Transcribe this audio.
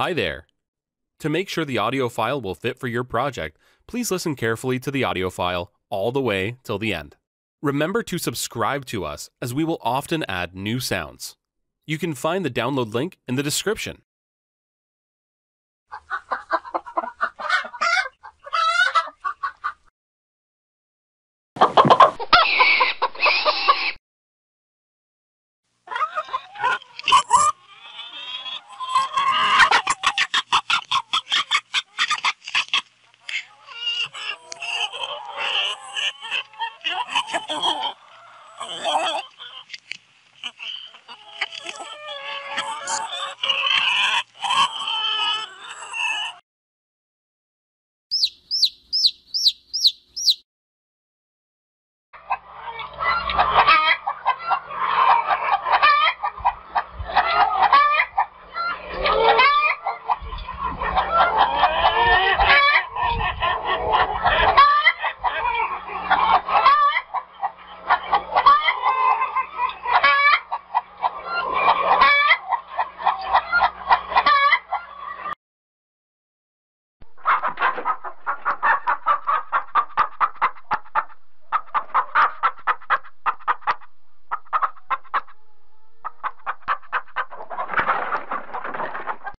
Hi there! To make sure the audio file will fit for your project, please listen carefully to the audio file all the way till the end. Remember to subscribe to us, as we will often add new sounds. You can find the download link in the description.